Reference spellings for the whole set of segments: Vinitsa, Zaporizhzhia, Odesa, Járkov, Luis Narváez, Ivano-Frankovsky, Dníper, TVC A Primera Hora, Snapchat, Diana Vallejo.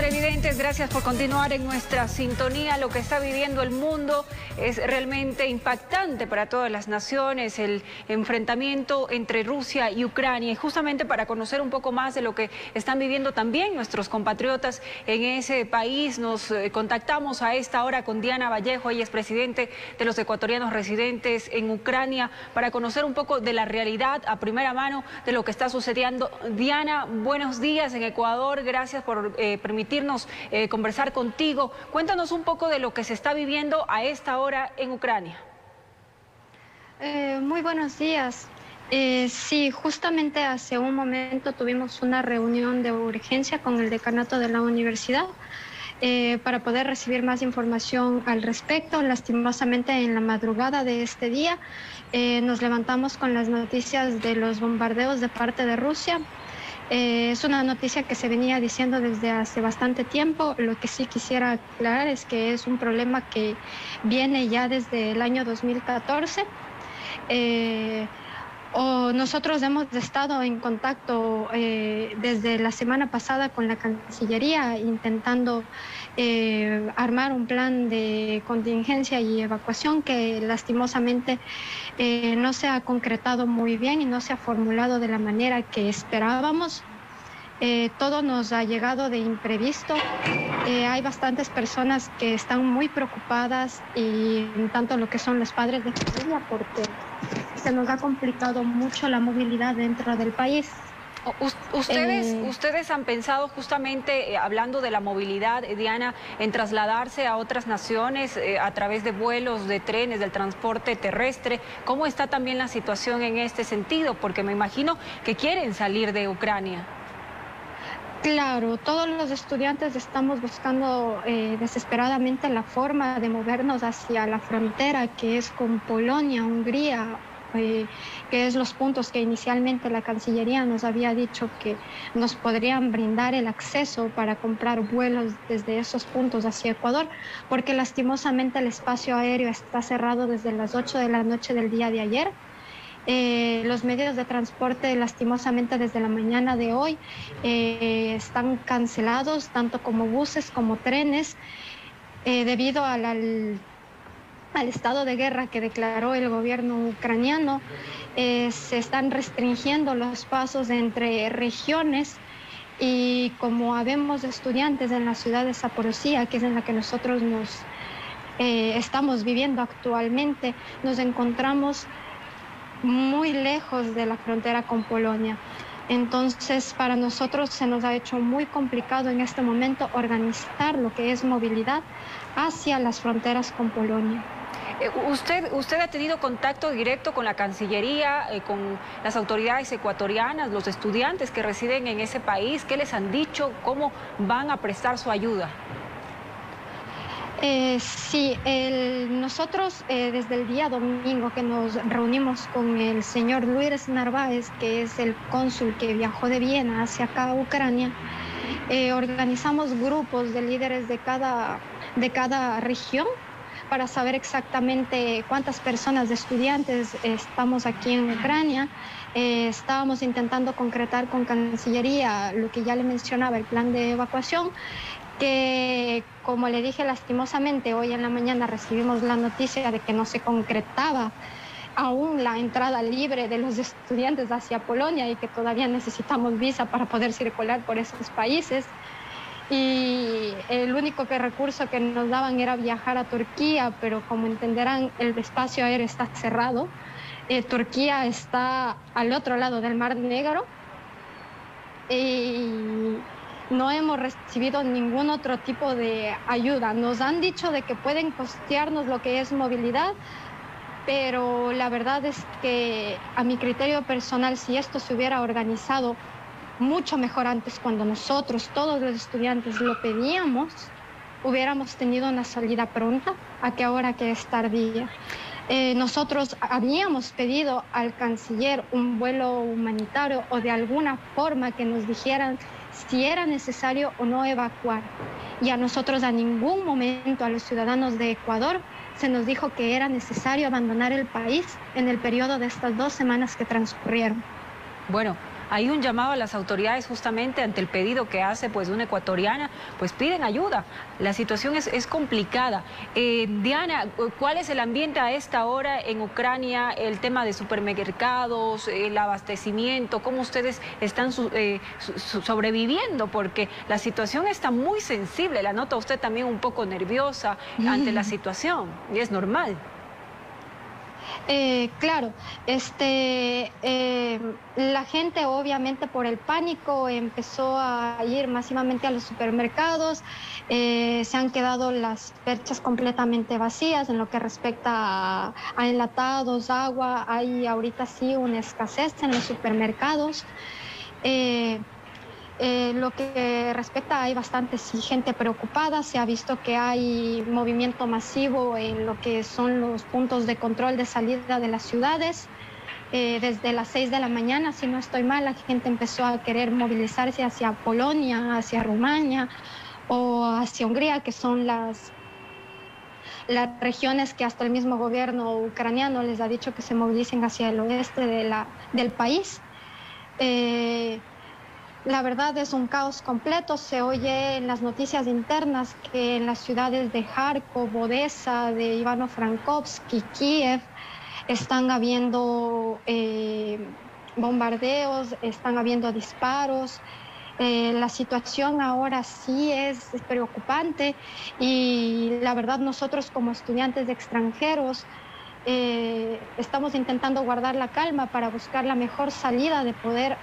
televidentes, gracias por continuar en nuestra sintonía. Lo que está viviendo el mundo es realmente impactante para todas las naciones, el enfrentamiento entre Rusia y Ucrania. Y justamente para conocer un poco más de lo que están viviendo también nuestros compatriotas en ese país, nos contactamos a esta hora con Diana Vallejo, ella es presidente de los ecuatorianos residentes en Ucrania, para conocer un poco de la realidad a primera mano de lo que está sucediendo. Diana, buenos días en Ecuador, gracias por permitirnos conversar contigo. Cuéntanos un poco de lo que se está viviendo a esta hora en Ucrania. Muy buenos días. Sí, justamente hace un momento tuvimos una reunión de urgencia con el decanato de la universidad para poder recibir más información al respecto. Lastimosamente, en la madrugada de este día nos levantamos con las noticias de los bombardeos de parte de Rusia. Es una noticia que se venía diciendo desde hace bastante tiempo. Lo que sí quisiera aclarar es que es un problema que viene ya desde el año 2014. Nosotros hemos estado en contacto desde la semana pasada con la Cancillería intentando armar un plan de contingencia y evacuación que lastimosamente no se ha concretado muy bien y no se ha formulado de la manera que esperábamos. Todo nos ha llegado de imprevisto. Hay bastantes personas que están muy preocupadas, y en tanto lo que son los padres de familia, porque se nos ha complicado mucho la movilidad dentro del país. ¿Ustedes han pensado justamente, hablando de la movilidad, Diana, en trasladarse a otras naciones a través de vuelos, de trenes, del transporte terrestre? ¿Cómo está también la situación en este sentido? Porque me imagino que quieren salir de Ucrania. Claro, todos los estudiantes estamos buscando desesperadamente la forma de movernos hacia la frontera, que es con Polonia, Hungría, que es los puntos que inicialmente la Cancillería nos había dicho que nos podrían brindar el acceso para comprar vuelos desde esos puntos hacia Ecuador, porque lastimosamente el espacio aéreo está cerrado desde las 8 de la noche del día de ayer. Los medios de transporte, lastimosamente, desde la mañana de hoy están cancelados, tanto como buses como trenes, debido al estado de guerra que declaró el gobierno ucraniano. Se están restringiendo los pasos entre regiones, y como habemos estudiantes en la ciudad de Zaporizhzhia, que es en la que nosotros nos estamos viviendo actualmente, nos encontramos muy lejos de la frontera con Polonia. Entonces, para nosotros se nos ha hecho muy complicado en este momento organizar lo que es movilidad hacia las fronteras con Polonia. ¿Usted ha tenido contacto directo con la Cancillería, con las autoridades ecuatorianas, los estudiantes que residen en ese país? ¿Qué les han dicho? ¿Cómo van a prestar su ayuda? Sí, nosotros desde el día domingo que nos reunimos con el señor Luis Narváez, que es el cónsul que viajó de Viena hacia acá a Ucrania, organizamos grupos de líderes de cada región para saber exactamente cuántas personas de estudiantes estamos aquí en Ucrania. Estábamos intentando concretar con Cancillería lo que ya le mencionaba, el plan de evacuación, que, como le dije, lastimosamente hoy en la mañana recibimos la noticia de que no se concretaba aún la entrada libre de los estudiantes hacia Polonia, y que todavía necesitamos visa para poder circular por esos países. Y el único recurso que nos daban era viajar a Turquía, pero como entenderán, el espacio aéreo está cerrado. Turquía está al otro lado del Mar Negro, y no hemos recibido ningún otro tipo de ayuda. Nos han dicho de que pueden costearnos lo que es movilidad, pero la verdad es que, a mi criterio personal, si esto se hubiera organizado mucho mejor antes, cuando nosotros, todos los estudiantes, lo pedíamos, hubiéramos tenido una salida pronta, a que ahora que es tardía. Nosotros habíamos pedido al canciller un vuelo humanitario, o de alguna forma que nos dijeran si era necesario o no evacuar. Y a nosotros, a ningún momento, a los ciudadanos de Ecuador, se nos dijo que era necesario abandonar el país en el periodo de estas 2 semanas que transcurrieron. Bueno, Hay un llamado a las autoridades justamente ante el pedido que hace una ecuatoriana, piden ayuda. La situación es complicada. Diana, ¿cuál es el ambiente a esta hora en Ucrania? El tema de supermercados, el abastecimiento, ¿cómo ustedes están sobreviviendo? Porque la situación está muy sensible, la nota usted también un poco nerviosa ante la situación, y es normal. Claro, la gente obviamente por el pánico empezó a ir masivamente a los supermercados, se han quedado las perchas completamente vacías en lo que respecta a enlatados, agua. Hay ahorita sí una escasez en los supermercados. Lo que respecta, hay bastante gente preocupada. Se ha visto que hay movimiento masivo en lo que son los puntos de control de salida de las ciudades. Desde las 6 de la mañana, si no estoy mal, la gente empezó a querer movilizarse hacia Polonia, hacia Rumania o hacia Hungría, que son las regiones que hasta el mismo gobierno ucraniano les ha dicho que se movilicen hacia el oeste del país. La verdad es un caos completo. Se oye en las noticias internas que en las ciudades de Járkov, Odesa, de Ivano-Frankovsky, Kiev, están habiendo bombardeos, están habiendo disparos. La situación ahora sí es preocupante y la verdad nosotros como estudiantes de extranjeros estamos intentando guardar la calma para buscar la mejor salida de poder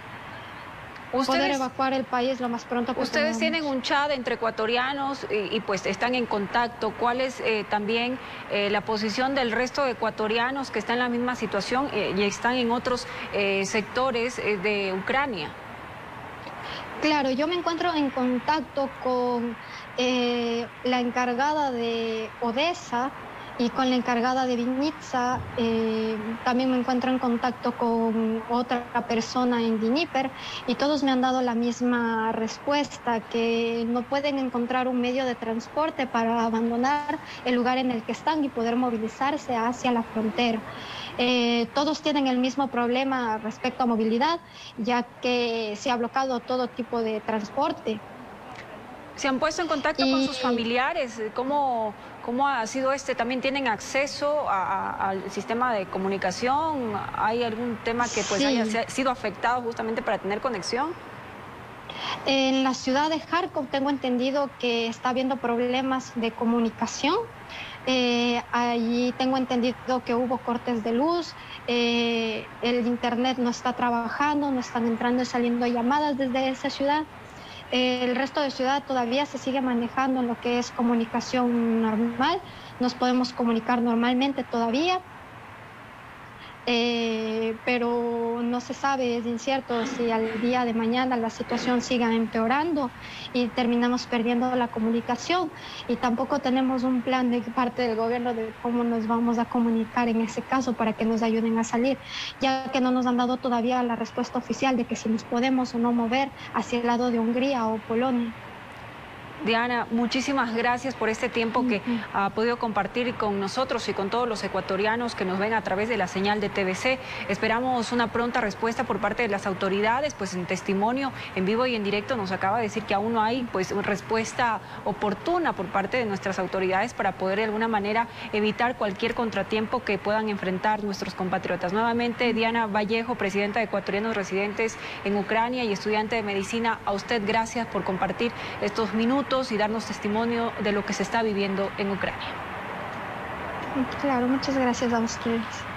evacuar el país lo más pronto posible. Ustedes tienen un chat entre ecuatorianos y pues están en contacto. ¿Cuál es también la posición del resto de ecuatorianos que están en la misma situación y están en otros sectores de Ucrania? Claro, yo me encuentro en contacto con la encargada de Odesa y con la encargada de Vinitsa. También me encuentro en contacto con otra persona en Dníper y todos me han dado la misma respuesta, que no pueden encontrar un medio de transporte para abandonar el lugar en el que están y poder movilizarse hacia la frontera. Todos tienen el mismo problema respecto a movilidad, ya que se ha bloqueado todo tipo de transporte. ¿Se han puesto en contacto con sus familiares? ¿Cómo ha sido ¿También tienen acceso al sistema de comunicación? ¿Hay algún tema que haya sido afectado justamente para tener conexión? En la ciudad de Járkov tengo entendido que está habiendo problemas de comunicación. Allí tengo entendido que hubo cortes de luz, el internet no está trabajando, no están entrando y saliendo llamadas desde esa ciudad. El resto de ciudad todavía se sigue manejando en lo que es comunicación normal. Nos podemos comunicar normalmente todavía, pero no se sabe, es incierto si al día de mañana la situación siga empeorando y terminamos perdiendo la comunicación. Y tampoco tenemos un plan de parte del gobierno de cómo nos vamos a comunicar en ese caso para que nos ayuden a salir, ya que no nos han dado todavía la respuesta oficial de que si nos podemos o no mover hacia el lado de Hungría o Polonia. Diana, muchísimas gracias por este tiempo que ha podido compartir con nosotros y con todos los ecuatorianos que nos ven a través de la señal de TVC. Esperamos una pronta respuesta por parte de las autoridades, en testimonio en vivo y en directo nos acaba de decir que aún no hay una respuesta oportuna por parte de nuestras autoridades para poder de alguna manera evitar cualquier contratiempo que puedan enfrentar nuestros compatriotas. Nuevamente, Diana Vallejo, presidenta de Ecuatorianos Residentes en Ucrania y estudiante de medicina, a usted gracias por compartir estos minutos y darnos testimonio de lo que se está viviendo en Ucrania. Claro, muchas gracias a ustedes.